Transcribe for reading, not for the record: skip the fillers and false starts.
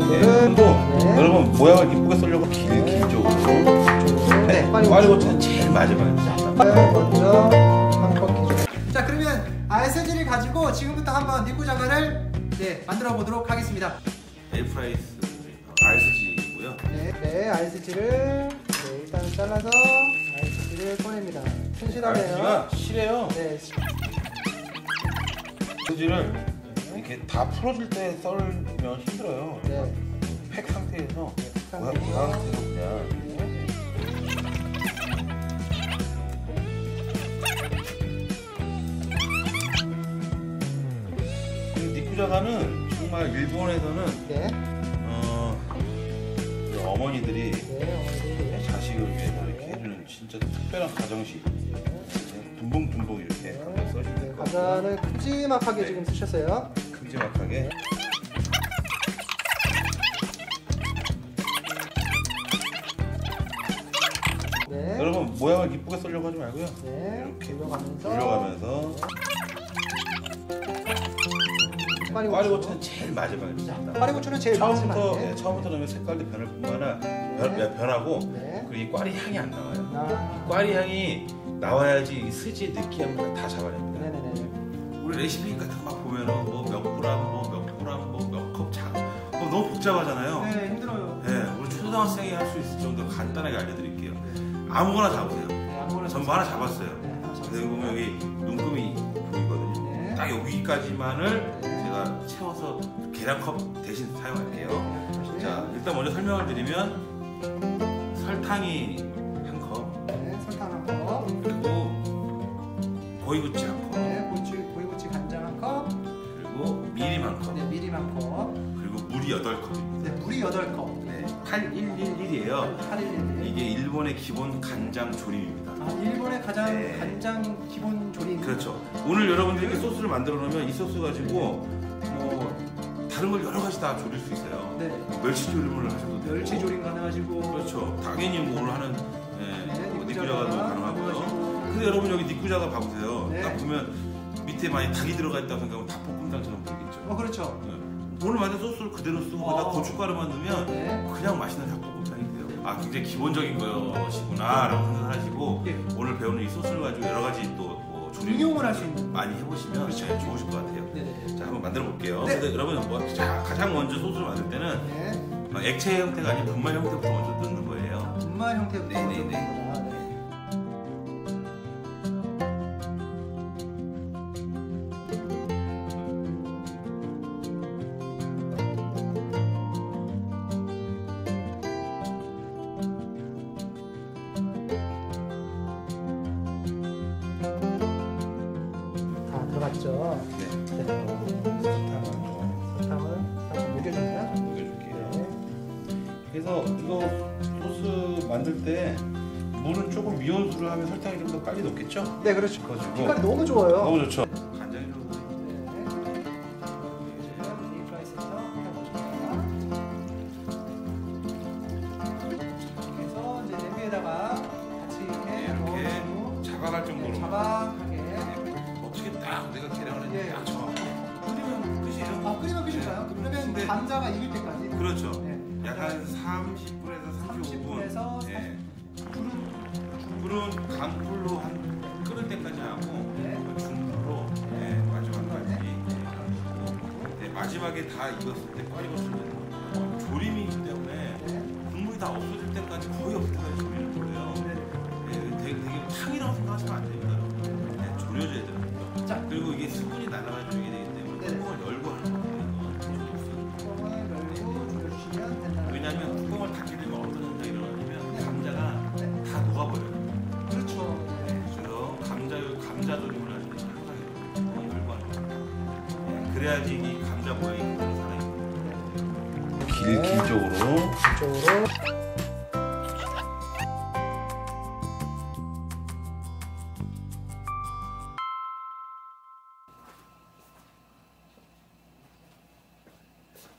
정도는 여러분 모양을 이쁘게 쓰려고 길쪽으로 빠리고추는 제일 마지막에 먼저 한 바퀴. 자, 그러면 아예 세질을 가지고 지금부터 한번 니꾸자가를 만들어 보도록 하겠습니다. 에어프라이스 알스지고요. 네, 알스지를 일단 잘라서 알스지를 꺼냅니다. 튼실하네요. 알스지가 실해요. 네. 알스지를 이렇게 다 풀어줄 때 썰면 힘들어요. 네. 팩 상태에서 고양상태에서 그냥 니꾸자가는 정말 일본에서는 어머니들이 자식을 위해서 이렇게 해주는 진짜 특별한 가정식. 듬봉듬봉 이렇게 감자 써주는 거. 감자를 큼지막하게 지금 쓰셨어요. 큼지막하게. 네. 네. 여러분 모양을 이쁘게 썰려고 하지 말고요. 네. 이렇게 돌려가면서. 빠리고추는 제일 마지막에 넣습니다. 빠리고추는 제일 마지막에. 네, 처음부터 넣으면 색깔도 변할 뿐만 아니라 변하고 그리고 이 꽈리 향이 안 나와요. 이 꽈리 향이 나와야지 이 스지 느끼함을 다 잡아냅니다. 네네네. 우리 레시피 같은 거 막 보면은 몇 그램, 몇 컵 장, 너무 복잡하잖아요. 네, 힘들어요. 네, 우리 초등학생이 할 수 있을 정도로 간단하게 알려드릴게요. 아무거나 잡으세요. 네, 아무거나. 전부 하나 잡았어요. 네, 근데 보면 여기 눈금이 보이거든요. 네. 딱 여기까지만을 제가 채워서 계량컵 대신 사용할게요. 네. 자, 일단 먼저 설명을 드리면 설탕이 고이구치 한 컵, 고이구치 간장 한 컵, 그리고 미림 한 컵, 미림 한 컵, 그리고 물이 8컵입니다. 네, 물이 8컵. 네, 8111이에요. 8111. 이게 일본의 기본 간장 조림입니다. 아, 일본의 가장 간장 기본 조림. 그렇죠. 오늘 여러분들이 이렇게 소스를 만들어 놓으면 이 소스 가지고 다른 걸 여러 가지 다 조릴 수 있어요. 네. 뭐 멸치 조림을 하셔도 되고. 멸치 조림 가능하시고. 그렇죠. 당연히 뭐 오늘 하는 니꾸자가도 가능하고요. 근데 여러분 여기 니꾸자가 봐보세요. 딱 보면 밑에 많이 닭이 들어가 있다고 생각하면 닭볶음탕처럼 보이겠죠. 어, 그렇죠. 네. 오늘 만든 소스를 그대로 쓰고 거기다 고춧가루만 넣으면 그냥 맛있는 닭볶음탕이 돼요. 아, 굉장히 기본적인 것이구나 라고 생각하시고 오늘 배우는 이 소스를 가지고 여러 가지 또 응용을 할 수 있는 많이 해보시면 좋으실 것 같아요. 네네. 자, 한번 만들어 볼게요. 네. 근데 여러분 가장 먼저 소스를 만들 때는 액체 형태가 아닌 분말 형태부터 먼저 뜯는 거예요. 분말 형태부터 먼저 뜯는 거다. 네. 맞죠? 네. 설탕을 녹여주세요. 녹여줄게요. 그래서 이거 소스 만들 때 물은 조금 미온수를 하면 설탕이 좀 더 빨리 녹겠죠? 네, 그렇죠. 색깔이 너무 좋아요. 너무 좋죠. 간장이 좀 더. 이렇게 해서 이제 냄비에다가 같이 이렇게 자박할 정도로. 내가 계량을 했는데 딱 정확하게 끓이면 끝이에요. 아, 끓이면 끝인가요? 그러면 감자가 익을 때까지? 그렇죠. 약간 30분에서 35분 30분에서 불은 강불로 한 끓을 때까지 하고 중불로 마지막까지 마지막에 다 익었을 때 빠리고추 조림이기 때문에 국물이 다 없어질 때까지 거의 없을 때까지 조리를 돌려요. 되게 탕이라고 생각하시면 안 됩니다. 조려져야 돼요. 자, 그리고 이게 수분이 날아가는 쪽이 되기 때문에 뚜껑을 열고 하는 거예요. 뚜껑을 열고 조려주시면 된다. 왜냐하면 뚜껑을 닫게 되면 어떤 현상이 일어나냐면 감자가 다 녹아버려요. 그렇죠. 그래서 감자 조림을 할 때 항상 뚜껑을 열고 하는 거예요. 그래야지 이 감자 모양이 살아있는 거예요. 길적으로.